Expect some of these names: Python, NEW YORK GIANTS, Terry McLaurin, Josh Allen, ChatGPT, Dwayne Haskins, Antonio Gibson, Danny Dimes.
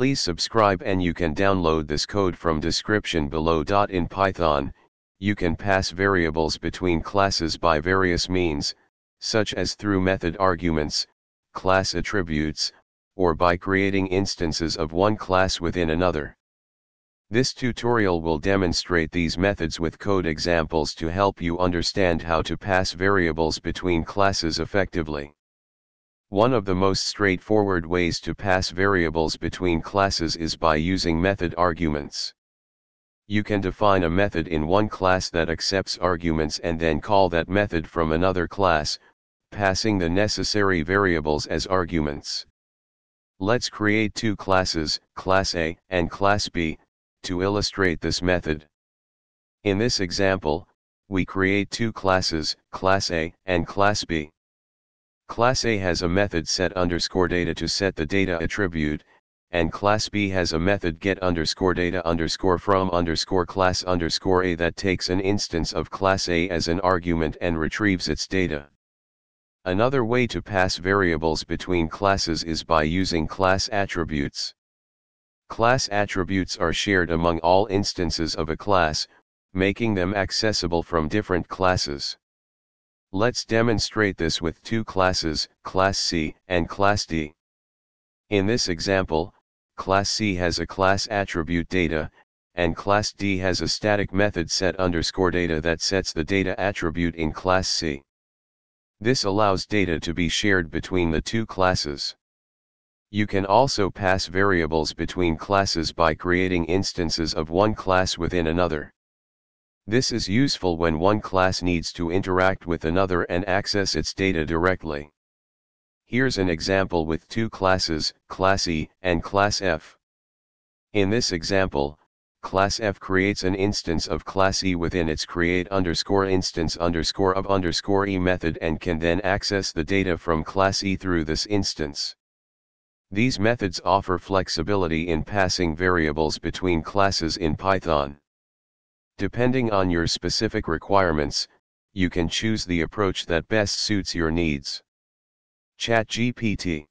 Please subscribe, and you can download this code from description below. In Python, you can pass variables between classes by various means, such as through method arguments, class attributes, or by creating instances of one class within another. This tutorial will demonstrate these methods with code examples to help you understand how to pass variables between classes effectively. One of the most straightforward ways to pass variables between classes is by using method arguments. You can define a method in one class that accepts arguments and then call that method from another class, passing the necessary variables as arguments. Let's create two classes, class A and class B, to illustrate this method. In this example, we create two classes, class A and class B. Class A has a method set_data to set the data attribute, and class B has a method get_data_from_class_A that takes an instance of class A as an argument and retrieves its data. Another way to pass variables between classes is by using class attributes. Class attributes are shared among all instances of a class, making them accessible from different classes. Let's demonstrate this with two classes, class C and class D. In this example, class C has a class attribute data, and class D has a static method set_data that sets the data attribute in class C. This allows data to be shared between the two classes. You can also pass variables between classes by creating instances of one class within another. This is useful when one class needs to interact with another and access its data directly. Here's an example with two classes, class E and class F. In this example, class F creates an instance of class E within its create_instance_of_E method and can then access the data from class E through this instance. These methods offer flexibility in passing variables between classes in Python. Depending on your specific requirements, you can choose the approach that best suits your needs. ChatGPT